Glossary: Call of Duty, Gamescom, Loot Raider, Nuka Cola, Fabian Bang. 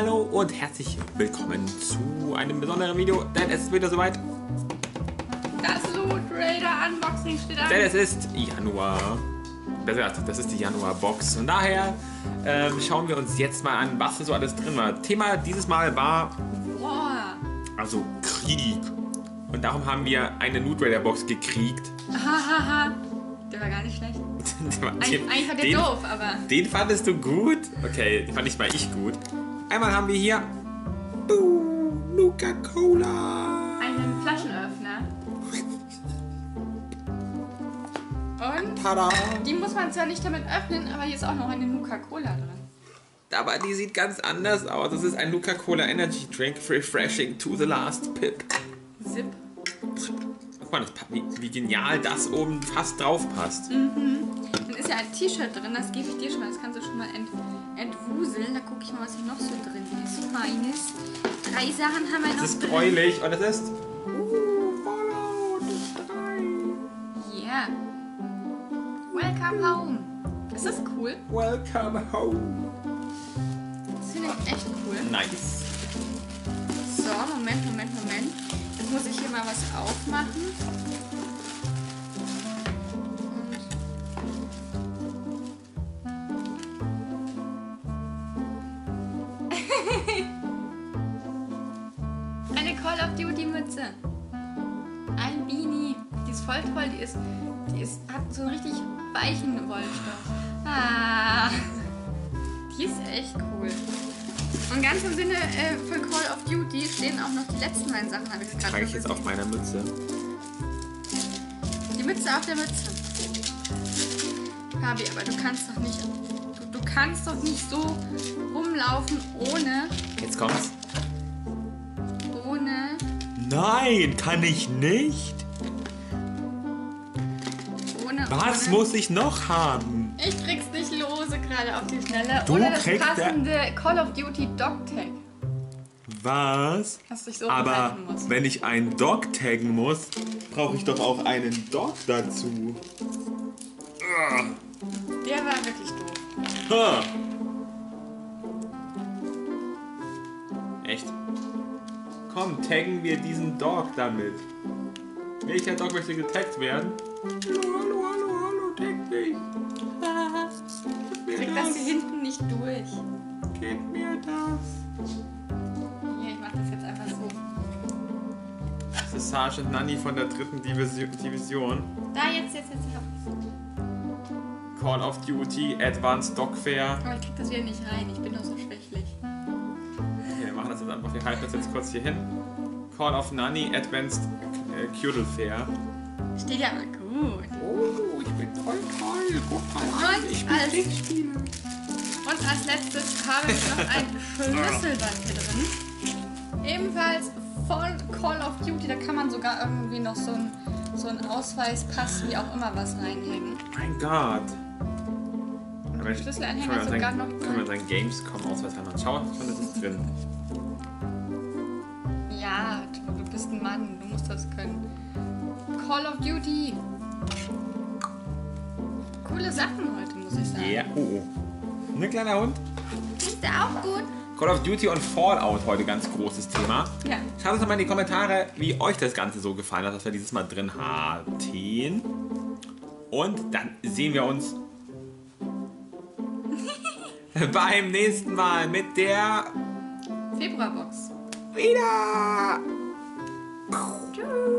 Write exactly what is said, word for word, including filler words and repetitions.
Hallo und herzlich willkommen zu einem besonderen Video, denn es ist wieder soweit. Das Loot Raider Unboxing steht an. Denn es ist Januar. Das ist die Januar-Box. Und daher äh, schauen wir uns jetzt mal an, was so alles drin war. Thema dieses Mal war War. Also Krieg. Und darum haben wir eine Loot Raider Box gekriegt. Hahaha. Der war gar nicht schlecht. den, Eigentlich war der den, doof, aber... Den fandest du gut? Okay, den fand ich mal ich gut. Einmal haben wir hier... Buh, Nuka Cola. Einen Flaschenöffner. Und... Tada. Die muss man zwar nicht damit öffnen, aber hier ist auch noch eine Nuka Cola drin. Aber die sieht ganz anders aus. Das ist ein Nuka Cola Energy Drink, refreshing to the last pip. Sip. Wie, wie genial das oben fast drauf passt. Mhm. Dann ist ja ein T-Shirt drin, das gebe ich dir schon mal. Das kannst du schon mal ent, entwuseln. Da gucke ich mal, was hier noch so drin ist. Feines. Drei Sachen haben wir noch drin. Das ist gräulich und es ist... Yeah. Welcome home. Ist das cool? Welcome home. Das finde ich echt cool. Nice. So, Moment, Moment, Moment. Muss ich hier mal was aufmachen. Eine Call of Duty Mütze. Ein Beanie. Die ist voll toll. Die ist, die ist, hat so einen richtig weichen Wollstoff. Ah, die ist echt cool. Und ganz im Sinne äh, für Call of Duty stehen auch noch die letzten beiden Sachen, habe ich gerade gesehen. Ich jetzt auf meiner Mütze. Die Mütze auf der Mütze. Fabi, aber du kannst doch nicht, du, du kannst doch nicht so rumlaufen ohne... Jetzt kommt's. Ohne... Nein, kann ich nicht. Ohne... Was ohne. Muss ich noch haben? Ich krieg's nicht lose gerade auf die Schnelle. Du Oder das passende da Call of Duty Dog-Tag. Was? Dass ich so Aber muss. Wenn ich einen Dog taggen muss, brauche ich doch auch einen Dog dazu. Der war wirklich doof. Ha. Echt? Komm, taggen wir diesen Dog damit. Welcher Dog möchte getaggt werden? Hallo, hallo, hallo, hallo, taggt mich. Krieg das hier hinten nicht durch. Gib mir das. Hier, ich mach das jetzt einfach so. Das ist Sergeant Nanny von der dritten Division. Da, jetzt, jetzt, jetzt. Ich Call of Duty, Advanced Dogfair. Aber ich krieg das wieder nicht rein, ich bin doch so schwächlich. Okay, wir machen das jetzt einfach. Wir halten das jetzt kurz hier hin. Call of Nanny, Advanced äh, Cuddle Fair. Steht ja mal gut. Oh, ich bin voll toll. Guck mal an, ich bin Kriegsspieler. Und als letztes habe ich noch ein Schlüsselband hier drin. Ebenfalls von Call of Duty. Da kann man sogar irgendwie noch so einen so einen Ausweispass, wie auch immer, was reinlegen. Mein Gott. Aber Schlüsselanhänger ist sogar noch drin. Können wir seinen Gamescom-Ausweis reinmachen? Schau, schon das ist drin. Ja, du bist ein Mann. Du musst das können. Call of Duty. Coole Sachen heute, muss ich sagen. Ja, yeah. oh, oh. Ne, kleiner Hund? Ist der auch gut? Call of Duty und Fallout heute ganz großes Thema. Ja. Schreibt uns doch mal in die Kommentare, wie euch das Ganze so gefallen hat, was wir dieses Mal drin hatten. Und dann sehen wir uns beim nächsten Mal mit der Februarbox. Wieder! Tschüss!